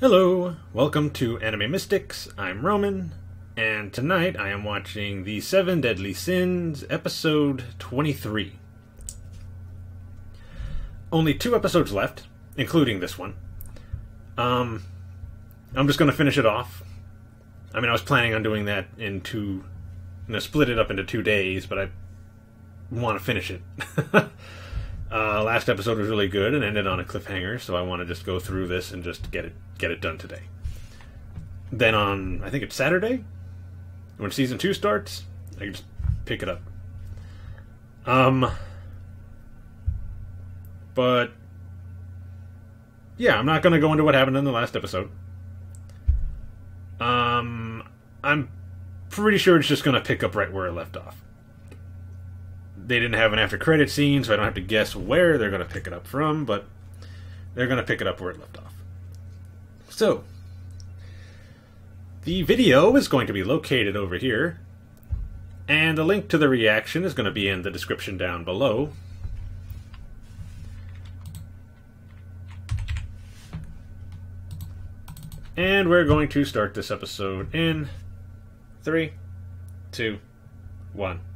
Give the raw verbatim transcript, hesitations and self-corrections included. Hello, welcome to Anime Mystics, I'm Roman, and tonight I am watching The Seven Deadly Sins, episode twenty-three. Only two episodes left, including this one. Um, I'm just going to finish it off. I mean, I was planning on doing that in two, you know, split it up into two days, but I want to finish it. Uh, last episode was really good and ended on a cliffhanger, so I want to just go through this and just get it get it done today. Then on, I think it's Saturday, when season two starts, I can just pick it up. Um, but yeah, I'm not going to go into what happened in the last episode. Um, I'm pretty sure it's just going to pick up right where it left off. They didn't have an after-credit scene, so I don't have to guess where they're going to pick it up from, but they're going to pick it up where it left off. So, the video is going to be located over here, and the link to the reaction is going to be in the description down below. And we're going to start this episode in three, two, one.